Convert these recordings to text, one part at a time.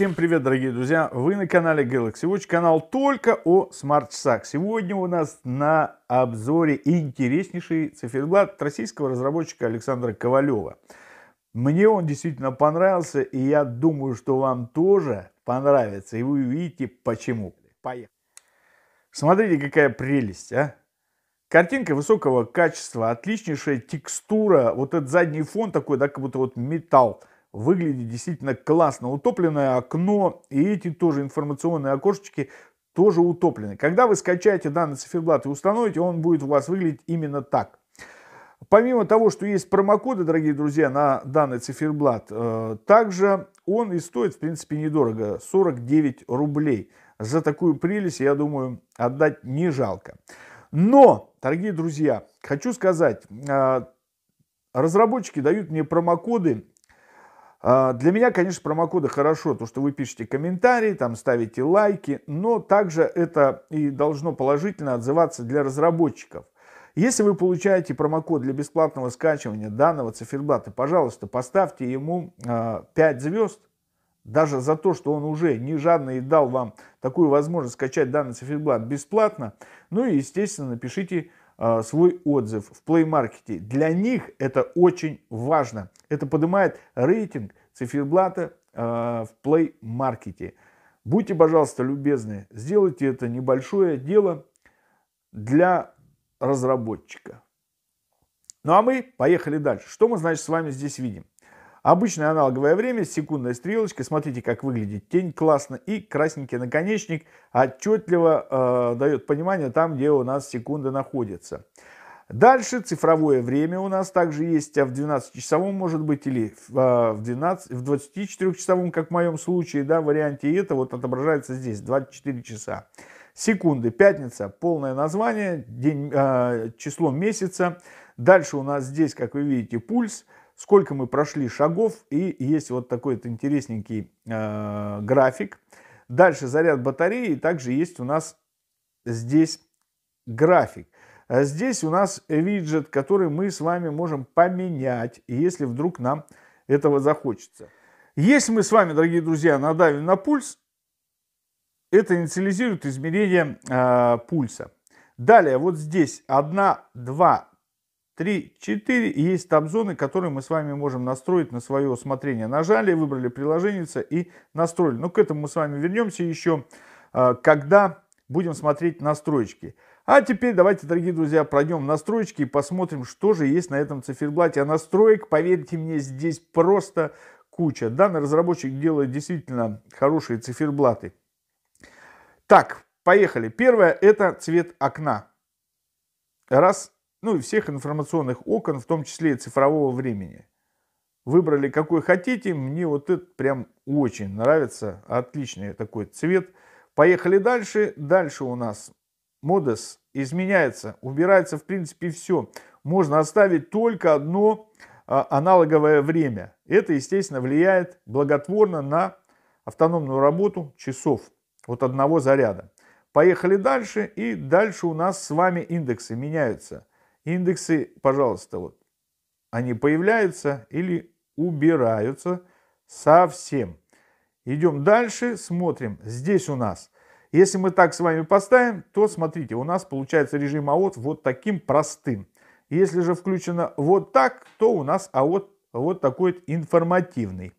Всем привет, дорогие друзья! Вы на канале Galaxy Watch, канал только о смарт-часах. Сегодня у нас на обзоре интереснейший циферблат от российского разработчика Александра Ковалева. Мне он действительно понравился, и я думаю, что вам тоже понравится, и вы увидите почему. Поехали! Смотрите, какая прелесть, а! Картинка высокого качества, отличнейшая текстура, вот этот задний фон такой, да, как будто вот металл. Выглядит действительно классно. Утопленное окно и эти тоже информационные окошечки тоже утоплены. Когда вы скачаете данный циферблат и установите, он будет у вас выглядеть именно так. Помимо того, что есть промокоды, дорогие друзья, на данный циферблат, также он и стоит, в принципе, недорого. 49 рублей. За такую прелесть, я думаю, отдать не жалко. Но, дорогие друзья, хочу сказать, разработчики дают мне промокоды. Для меня, конечно, промокоды хорошо, то, что вы пишете комментарии, там ставите лайки, но также это и должно положительно отзываться для разработчиков. Если вы получаете промокод для бесплатного скачивания данного циферблата, пожалуйста, поставьте ему 5 звезд, даже за то, что он уже не жадно и дал вам такую возможность скачать данный циферблат бесплатно. Ну и, естественно, напишите свой отзыв в Play Market. Для них это очень важно. Это поднимает рейтинг циферблата в Play Market. Будьте, пожалуйста, любезны, сделайте это небольшое дело для разработчика. Ну а мы поехали дальше. Что мы, значит, с вами здесь видим? Обычное аналоговое время, секундная стрелочка. Смотрите, как выглядит тень классно. И красненький наконечник отчетливо дает понимание там, где у нас секунды находятся. Дальше цифровое время у нас также есть. А в 12-часовом может быть или в 24-часовом, как в моем случае, да, варианте. И это вот отображается здесь, 24 часа. Секунды, пятница, полное название, день, число месяца. Дальше у нас здесь, как вы видите, пульс. Сколько мы прошли шагов, и есть вот такой вот интересненький график. Дальше заряд батареи, и также есть у нас здесь график. Здесь у нас виджет, который мы с вами можем поменять, если вдруг нам этого захочется. Если мы с вами, дорогие друзья, надавим на пульс, это инициализирует измерение пульса. Далее вот здесь 1, 2, 3, 4. И есть таб-зоны, которые мы с вами можем настроить на свое усмотрение. Нажали, выбрали приложение и настроили. Но к этому мы с вами вернемся еще, когда будем смотреть настройки. А теперь давайте, дорогие друзья, пройдем в настройки и посмотрим, что же есть на этом циферблате. А настроек, поверьте мне, здесь просто куча. Данный разработчик делает действительно хорошие циферблаты. Так, поехали. Первое — это цвет окна. Раз. Ну и всех информационных окон, в том числе и цифрового времени. Выбрали какой хотите. Мне вот это прям очень нравится. Отличный такой цвет. Поехали дальше. Дальше у нас модус изменяется. Убирается, в принципе, все. Можно оставить только одно аналоговое время. Это, естественно, влияет благотворно на автономную работу часов от одного заряда. Поехали дальше. И дальше у нас с вами индексы меняются. Индексы, пожалуйста, вот они появляются или убираются совсем. Идем дальше, смотрим. Здесь у нас, если мы так с вами поставим, то смотрите, у нас получается режим АОД вот таким простым. Если же включено вот так, то у нас АОД вот такой вот информативный.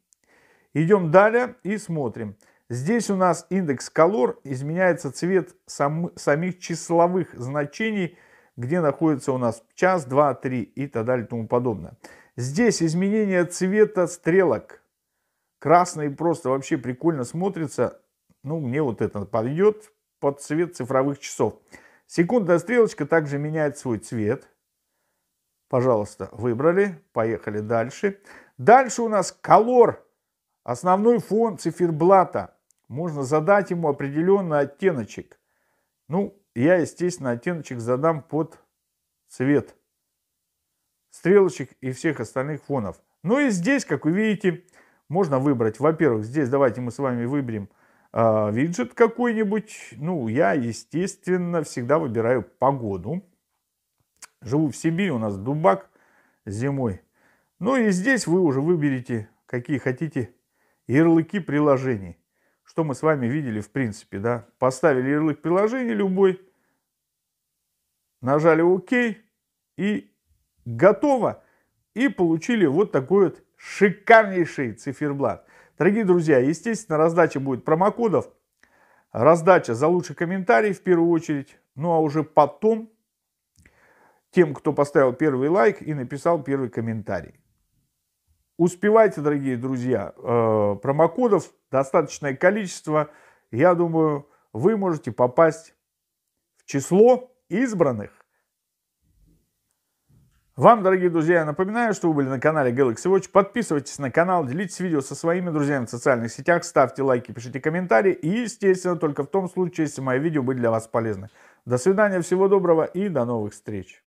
Идем далее и смотрим. Здесь у нас индекс color, изменяется цвет самих числовых значений, где находится у нас час, два, три и так далее и тому подобное. Здесь изменение цвета стрелок. Красный просто вообще прикольно смотрится. Ну, мне вот это пойдет под цвет цифровых часов. Секундная стрелочка также меняет свой цвет. Пожалуйста, выбрали. Поехали дальше. Дальше у нас color. Основной фон циферблата. Можно задать ему определенный оттеночек. Ну, я, естественно, оттеночек задам под цвет стрелочек и всех остальных фонов. Ну и здесь, как вы видите, можно выбрать. Во-первых, здесь давайте мы с вами выберем виджет какой-нибудь. Ну, я, естественно, всегда выбираю погоду. Живу в Сибири, у нас дубак зимой. Ну и здесь вы уже выберете, какие хотите ярлыки приложений. что мы с вами видели в принципе, да. Поставили ярлык приложения любой, нажали ОК и готово. И получили вот такой вот шикарнейший циферблат. Дорогие друзья, естественно, раздача будет промокодов. Раздача за лучший комментарий в первую очередь. Ну а уже потом тем, кто поставил первый лайк и написал первый комментарий. Успевайте, дорогие друзья, промокодов достаточное количество. Я думаю, вы можете попасть в число избранных. Вам, дорогие друзья, я напоминаю, что вы были на канале Galaxy Watch. Подписывайтесь на канал, делитесь видео со своими друзьями в социальных сетях, ставьте лайки, пишите комментарии. И, естественно, только в том случае, если мои видео были для вас полезны. До свидания, всего доброго и до новых встреч.